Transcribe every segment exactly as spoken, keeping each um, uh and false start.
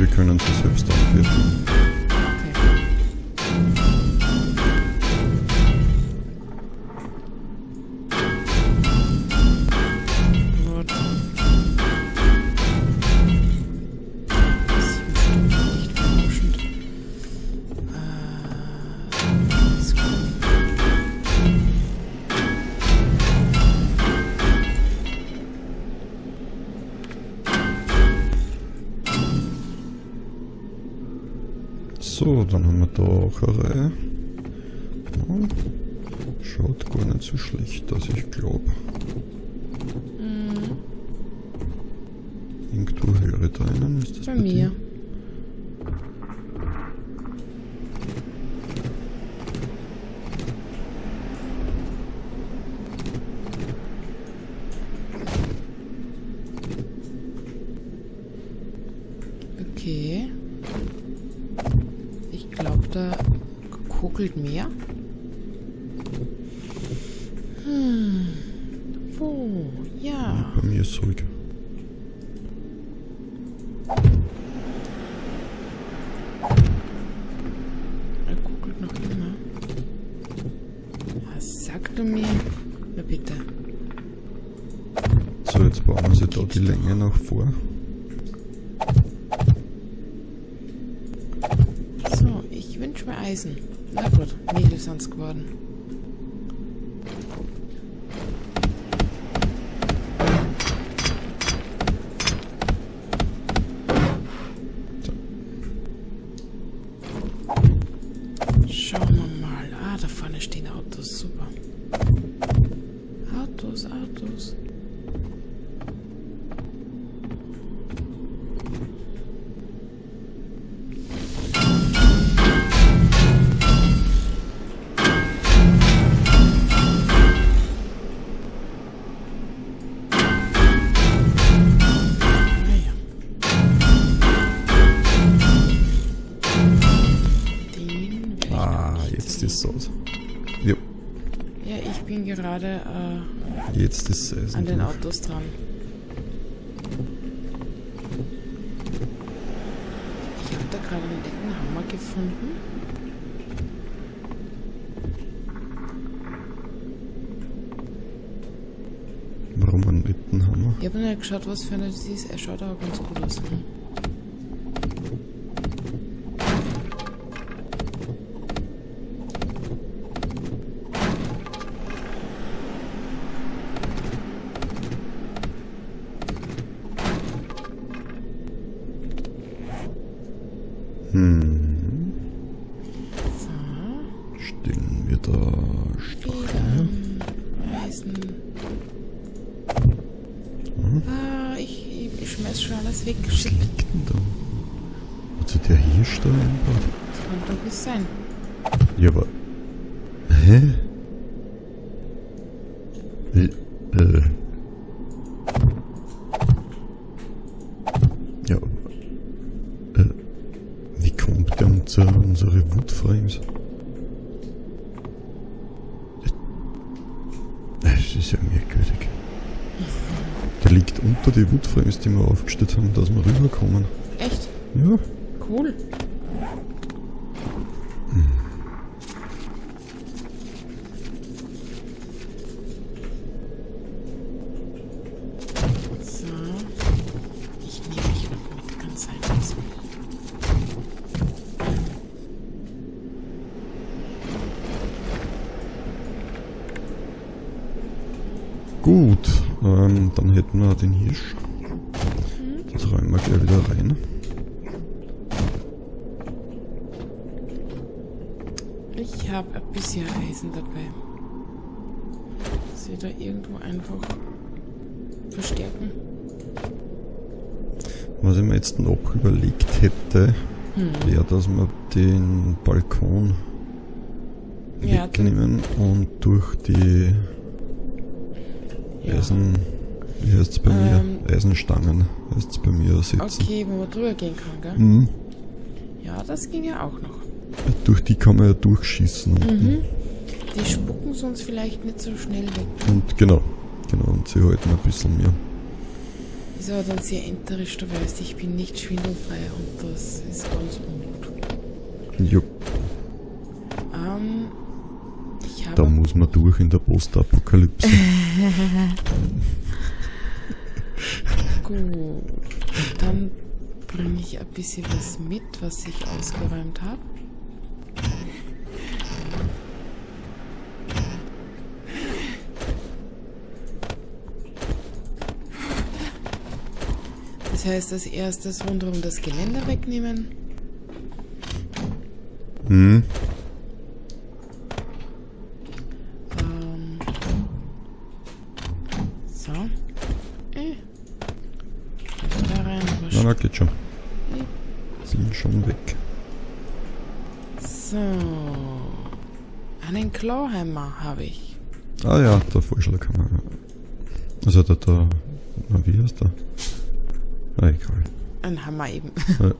wir können sie selbst aufwerten. So, dann haben wir da auch eine Reihe. Ja, schaut gar nicht so schlecht aus, ich glaube. Mm. Irgendwo höre ich da einen, ist das bei, bei mir? Dir? Mehr. Hm. Wo? Ja. Bei mir ist zurück. Er guckelt noch immer. Was sagt du mir? Na bitte. So, jetzt bauen wir sie da die Länge noch vor. So, ich wünsche mir Eisen. Na gut, Nägel sind's geworden. Schauen wir mal. Ah, da vorne stehen Autos. Super. Autos, Autos. Ja. Ja, ich bin gerade äh, Jetzt ist es an den Autos dran. Ich habe da gerade einen dicken Hammer gefunden. Warum einen dicken Hammer? Ich habe nicht geschaut, was für eine das ist. Er schaut aber ganz gut aus. Hm. So. Stellen wir da Steine. Hm. Ah, ich, ich schmeiß schon alles weg. Was liegt denn da? Hat sich der Hirsch da einbaut? Das kann doch nicht sein. Ja, aber. Hä? L äh. Unsere Woodframes. Das ist ja merkwürdig. Der liegt unter die Woodframes, die wir aufgestellt haben, dass wir rüberkommen. Echt? Ja. Cool. Gut, ähm, dann hätten wir den Hirsch. Das räumen wir gleich wieder rein. Ich habe ein bisschen Eisen dabei. Sehe da irgendwo einfach verstärken. Was ich mir jetzt noch überlegt hätte, hm. wäre, dass wir den Balkon ja, wegnehmen und durch die Eisen, wie heißt es bei ähm, mir? Eisenstangen heißt es bei mir ersetzen. Okay, wo man drüber gehen kann, gell? Mhm. Ja, das ging ja auch noch. Ja, durch die kann man ja durchschießen. Mhm. Die spucken sie uns vielleicht nicht so schnell weg. Und genau, genau, und sie halten ein bisschen mehr. Ist aber dann sehr enterisch, du weißt, ich bin nicht schwindelfrei und das ist ganz ungut. Jupp. Ähm, ich habe... Da muss man durch in der Postapokalypse. Gut. Dann bringe ich ein bisschen was mit, was ich ausgeräumt habe. Das heißt, als erstes rundherum das Geländer wegnehmen. Hm. Ähm. So. Äh. Da rein. Na, na, geht schon. Sind schon weg. So. Einen Klauhammer habe ich. Ah ja, der Vorschlaghammer. Also der, der, der wie heißt der? Ah, egal. Ein Hammer eben. Ja.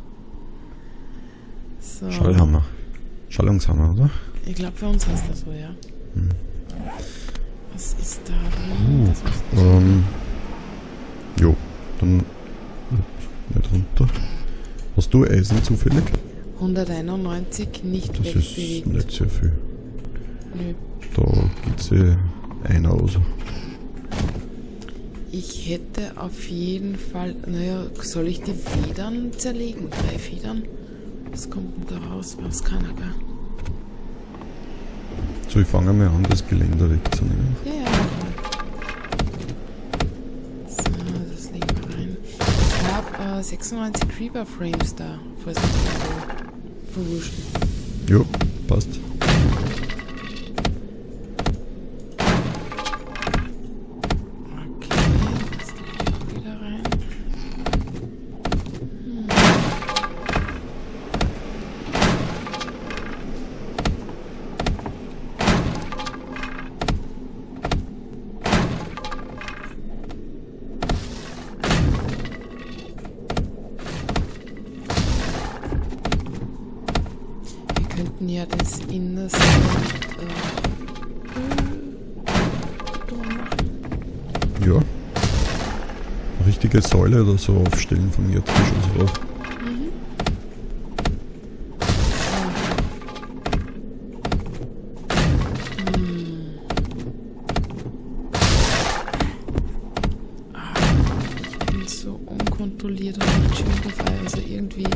So. Schallhammer. Schallungshammer, oder? Ich glaube, für uns heißt das so, ja. Hm. Was ist da drin? Uh, das muss ähm, jo, dann nicht runter. Hast du Eisen zufällig? hunderteinundneunzig, nicht wegbewegt. Das ist nicht sehr viel. Nö. Da gibt es eh einer aus. Ich hätte auf jeden Fall... Naja, soll ich die Federn zerlegen? Drei Federn? Was kommt denn da raus? Was kann er gar? So, ich fange mal an, das Geländer wegzunehmen. Ja, ja, cool. So, das legen wir rein. Ich habe äh, sechsundneunzig Creeper Frames da. Falls ich das verwurscht. Jo, passt. Ja, das in das Land, äh, ja. Eine richtige Säule oder so aufstellen von ihr Tisch und so drauf. Mhm. Ah. Hm. Ah, ich bin so unkontrolliert und nicht schön dabei, also irgendwie.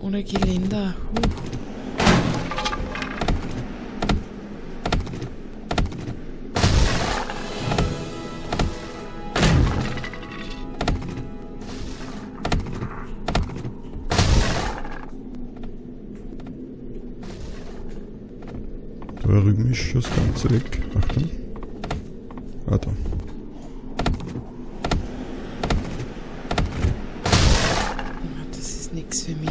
Ohne Geländer. Huh. Da rüben ist das Ganze weg. Achtung. Ah, da. Das ist nichts für mich.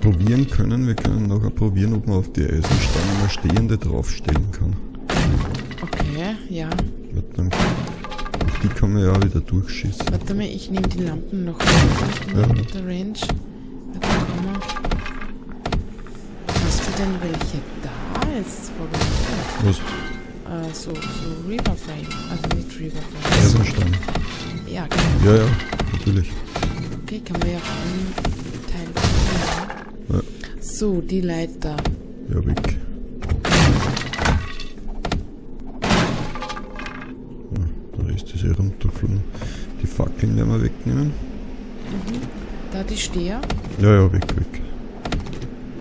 Probieren können. Wir können nachher probieren, ob man auf die Eisenstange mal Stehende draufstellen kann. Okay, ja. Dann, die kann man ja wieder durchschießen. Warte mal, ich nehme die Lampen noch mit ja. Der Range. Warte, komm mal. Hast du denn welche da? Jetzt vorbereitet. Was? Äh, so, so Riverframe. Also nicht Riverframe. Eisenstange. Ja, genau. Ja, ja, natürlich. Okay, kann man ja reinteilen. Ja. So, die Leiter. Ja, weg. Ja, da ist das hier runtergeflogen. Die Fackeln werden wir wegnehmen. Mhm. Da die Steher? Ja, ja, weg, weg.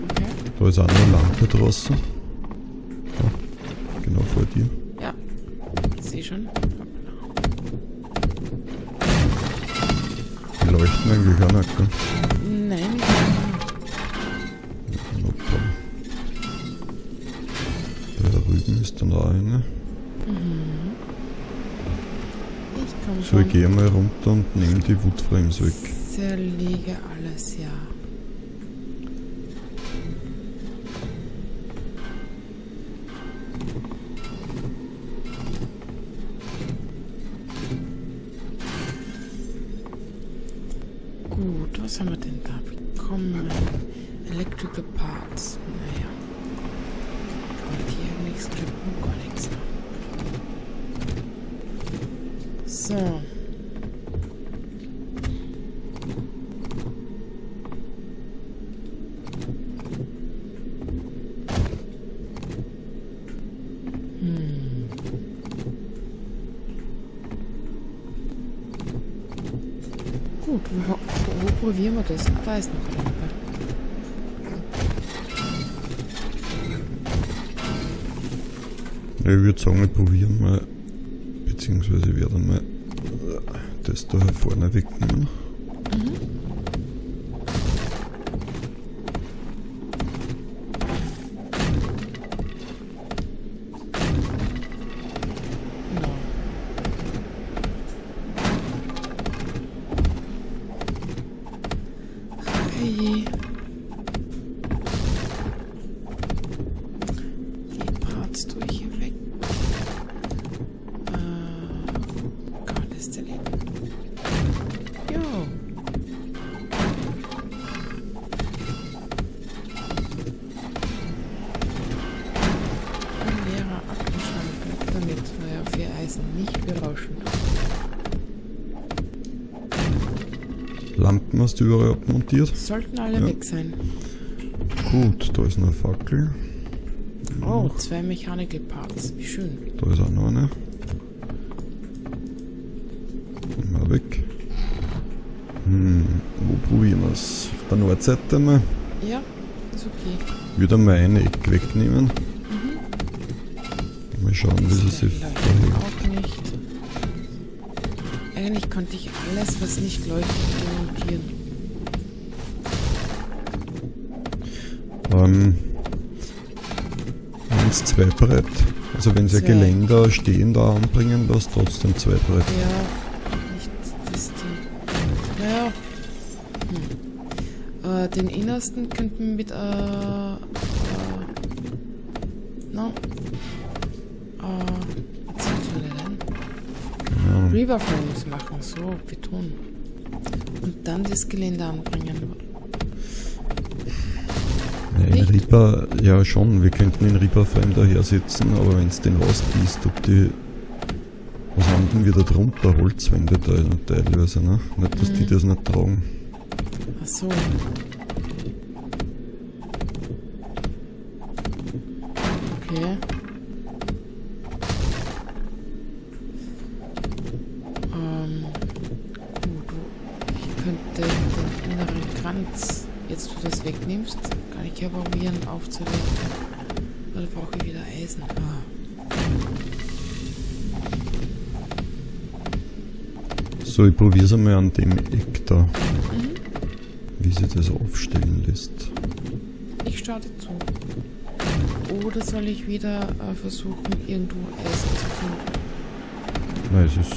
Okay. Da ist auch eine Lampe draußen. Ja, genau vor dir. Ja, sehe schon. Die leuchten eigentlich auch nicht, gell? Nein, nicht. Ist dann da eine. Mhm. Ich komme so, ich gehe mal runter und nehme die Woodframes weg. Zerlege alles, ja. Gut, was haben wir denn da bekommen? Electrical Parts, naja. Hier nichts Glück und gar nichts. So. Gut, wo, wo probieren wir das? Da ist noch jemand. Ja, ich würde sagen, wir probieren mal, beziehungsweise werden mal das da vorne wegnehmen. Lampen hast du überall abmontiert? Sollten alle ja. weg sein. Gut, da ist noch eine Fackel. Oh, noch. Zwei Mechanical Parts, wie schön. Da ist auch noch eine. Mal weg. Hm, wo probieren wir es? Auf der Nordseite mal? Ja, ist okay. Wieder mal eine Ecke wegnehmen. Mhm. Mal schauen, wie sie sich verhält. Eigentlich konnte ich alles, was nicht leuchtet, demontieren. Ähm, wenn es zwei breit, also wenn sie Geländer stehen da anbringen, das ist trotzdem zwei breit. Ja, nicht das Ding. Naja. Hm. Äh, den innersten könnten wir mit äh, äh, no. Reaverframes machen, so, Beton. Und dann das Geländer anbringen. Nee, Reaper, ja schon, wir könnten den Reaperframe daher setzen, aber wenn es den rausgießt, ob die... Was haben denn wir da drunter? Holzwände teilweise, ne? Nicht, dass mhm. die das nicht tragen. Ach so. Okay. Jetzt du das wegnimmst, kann ich ja probieren aufzuwerten. Weil da brauche ich wieder Eisen. Ah. So, ich probiere es einmal an dem Eck da, mhm. wie sich das aufstellen lässt. Ich starte zu. Oder soll ich wieder äh, versuchen, irgendwo Eisen zu finden? Nein, es ist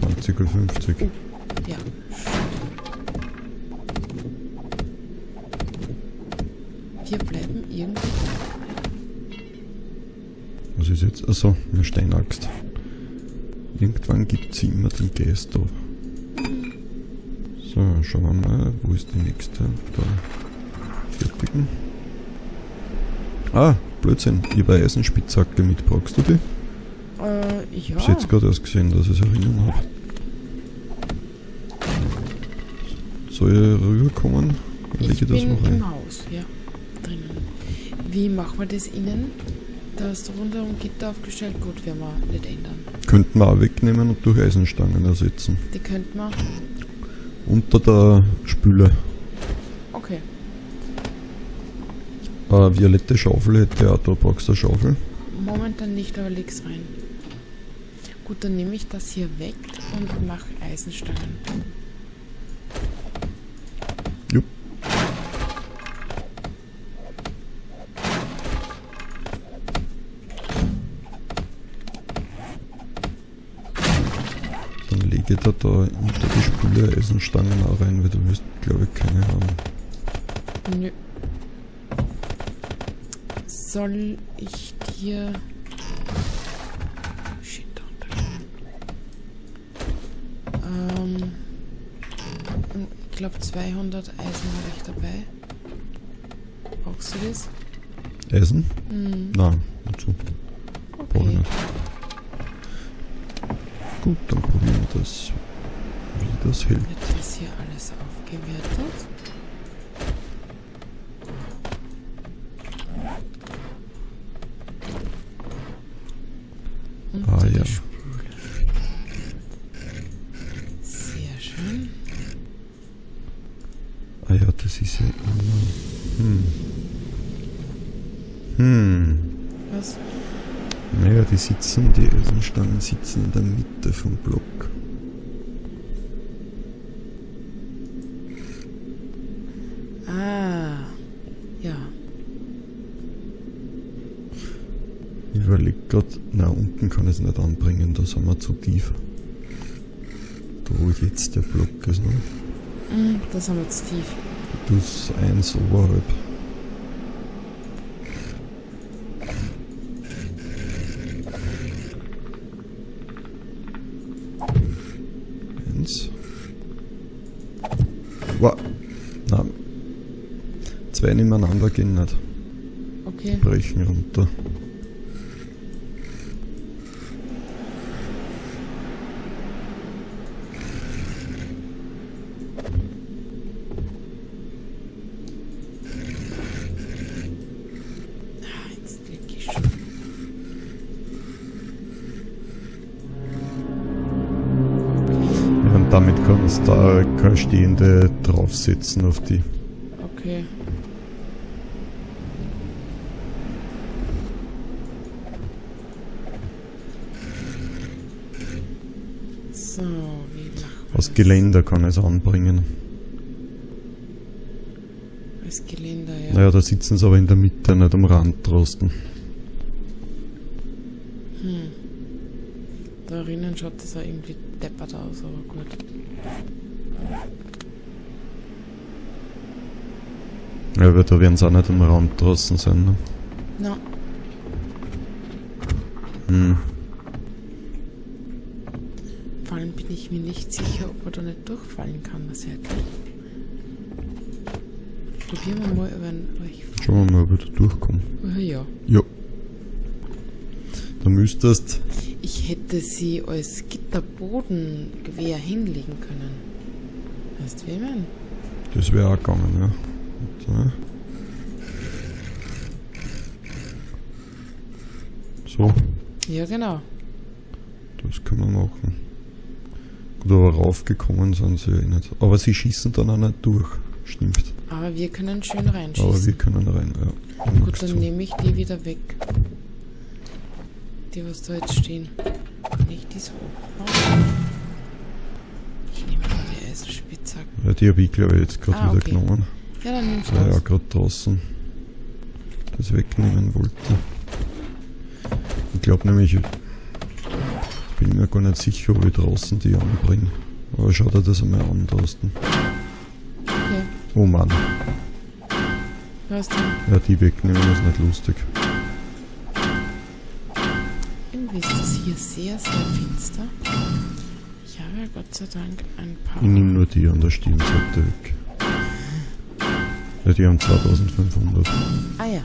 zwanzig Uhr fünfzig. Oh. Ja. Hier bleiben irgendwie. Was ist jetzt? Achso, eine Steinaxt. Irgendwann gibt es immer den Geist auf. So, schauen wir mal, wo ist die nächste? Da. Fertigen. Ah, Blödsinn. Ich habe eine Eisenspitzhacke mit. Brauchst du die? Äh, ja. Ich habe jetzt gerade erst gesehen, dass ich es erinnern habe. Soll ich rüberkommen? Oder ich ich das noch rein? Haus, ja. Wie machen wir das innen? Da ist runter und Gitter aufgestellt. Gut, werden wir nicht ändern. Könnten wir auch wegnehmen und durch Eisenstangen ersetzen. Die könnten wir. Unter der Spüle. Okay. Äh, violette Schaufel hätte ja, da brauchst du eine Schaufel. Momentan nicht, aber leg's rein. Gut, dann nehme ich das hier weg und mache Eisenstangen. Jupp. Geht er da unter die Spüle Eisenstangen auch rein, weil du wirst, glaube ich, keine haben. Nö. Soll ich dir... Shit, da unten. Ähm... Ich glaube, zweihundert Eisen habe ich dabei. Brauchst du das? Eisen? Mhm. Nein, dazu. Okay. Brauche ich nicht. Gut, dann probieren wir. das, wie das hält. Wird das hier alles aufgewertet? Und ah ja. Sehr schön. Ah ja, das ist ja immer... Hm. Hm. Was? Naja, die sitzen, die Eisenstangen sitzen in der Mitte vom Block. Ah, ja. Ich überlege gerade, na unten kann ich es nicht anbringen, da sind wir zu tief. Da wo jetzt der Block ist, ne? Mhm, da sind wir zu tief. Plus eins oberhalb. Wow. Nein. Zwei nebeneinander gehen nicht. Okay. Die brechen runter. Damit kannst du da keine stehende draufsetzen auf die. Okay. So, wie machen wir das? Aus Geländer kann ich es anbringen. Aus Geländer, ja. Naja, da sitzen sie aber in der Mitte, nicht am Rand draußen. Hm. Da drinnen schaut das auch irgendwie deppert aus, aber gut. Ja, aber da werden sie auch nicht im Raum draußen sein, ne? Nein. No. Hm. Vor allem bin ich mir nicht sicher, ob man da nicht durchfallen kann, was hätte. Probieren wir mal, wenn euch. Schauen wir mal, ob wir da durchkommen. Ja. Ja. Da müsstest. Ich hätte sie als Gitterbodengewehr hinlegen können. Weißt du, wie ich mein? Das wäre auch gegangen, ja. Und, äh. So. Ja, genau. Das können wir machen. Gut, aber raufgekommen sind sie ja nicht. Aber sie schießen dann auch nicht durch. Stimmt. Aber wir können schön reinschießen. Aber wir können rein, ja. Dann Gut, dann nehme ich die wieder weg. Die, was da jetzt stehen. Kann ich die so aufbauen? Ich nehme mal die Eisenspitzhacke. Ja, die habe ich glaube ich jetzt gerade ah, wieder okay. genommen. Ja, dann nimmst du das. Ja, gerade draußen. Das wegnehmen wollte. Ich glaube nämlich, ich bin mir gar nicht sicher, ob ich draußen die anbringe. Aber schau dir das einmal an draußen. Okay. Oh Mann. Was denn? Ja, die wegnehmen ist nicht lustig. Ist das hier sehr, sehr finster. Ich habe ja Gott sei Dank ein paar... Ich nehme nur die an der Stirnseite weg. Ja, die haben zweitausendfünfhundert. Ah ja.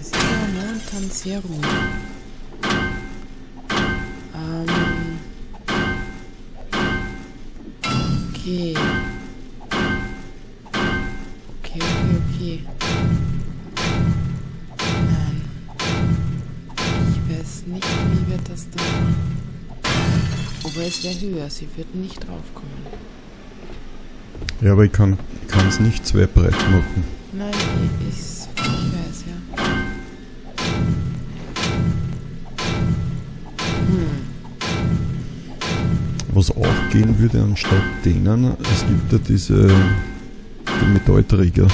Es ist ja momentan sehr ruhig. Okay. Okay, okay. Nein. Ich weiß nicht, wie wir das da machen. Aber es wäre höher, sie wird nicht draufkommen. Ja, aber ich kann es nicht zwei breit machen. Nein, ich, ich weiß, ja. Was auch gehen würde anstatt denen, es gibt ja diese die Metallträger.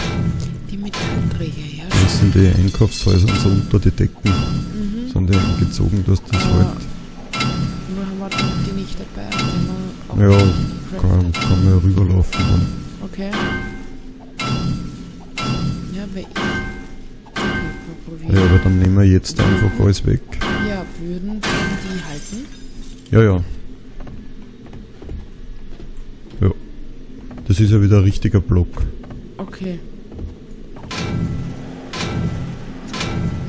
Die Metallträger, ja. Das sind die Einkaufshäuser so unter die Decken. Mhm. Sind die angezogen, dass das ja. halt. Nur haben wir die nicht dabei. Die ja, kann, kann man ja rüberlaufen dann. Okay. Ja, weil ich. ich ja, aber dann nehmen wir jetzt würden, einfach alles weg. Ja, würden die halten? Ja, ja. das ist ja wieder ein richtiger Block. Okay.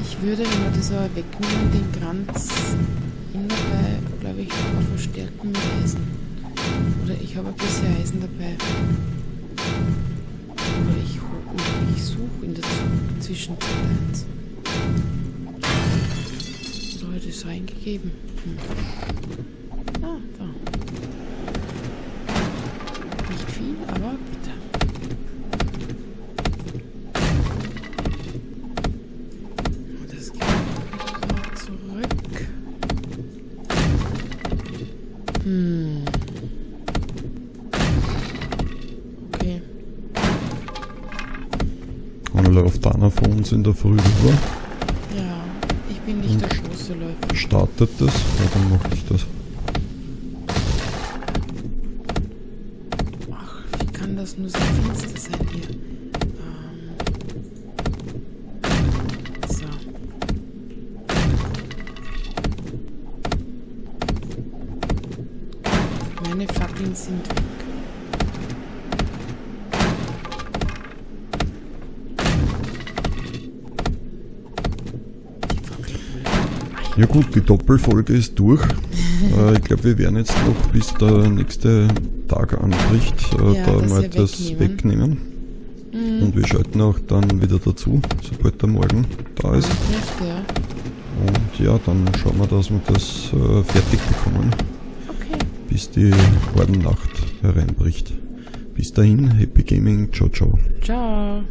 Ich würde, wenn man das aber wegnehmen, den Kranz innerbei, glaube ich, auch verstärken mit Eisen. Oder ich habe ein bisschen Eisen dabei. Oder ich, ich suche in der Zwischenzeit eins. Oder habe ich das reingegeben? Hm. Ah, da. Nicht viel, aber bitte. Okay. Und läuft einer von uns in der Früh rüber? Ja, ich bin nicht und der große Läufer. Startet das? Ja, dann mache ich das. Ach, wie kann das nur so finster sein hier? Meine Fackeln sind weg. Ja gut, die Doppelfolge ist durch. äh, ich glaube, wir werden jetzt noch, bis der nächste Tag anbricht, äh, ja, da mal das wegnehmen. wegnehmen. Mhm. Und wir schalten auch dann wieder dazu, sobald der Morgen da ist. Nicht, ja. Und ja, dann schauen wir, dass wir das äh, fertig bekommen, bis die Hordennacht hereinbricht. Bis dahin, Happy Gaming, ciao, ciao. Ciao.